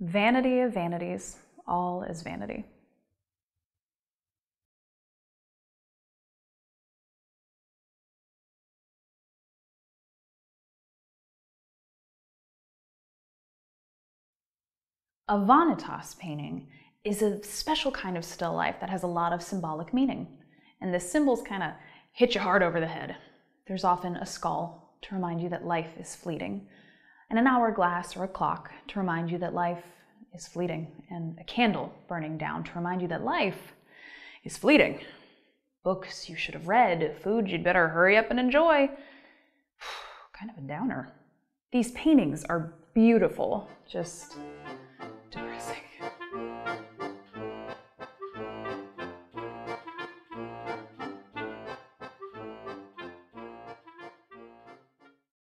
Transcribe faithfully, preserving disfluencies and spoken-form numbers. Vanity of vanities, all is vanity. A Vanitas painting is a special kind of still life that has a lot of symbolic meaning, and the symbols kind of hit you hard over the head. There's often a skull to remind you that life is fleeting, and an hourglass or a clock to remind you that life is fleeting, and a candle burning down to remind you that life is fleeting. Books you should have read, food you'd better hurry up and enjoy. Kind of a downer. These paintings are beautiful, just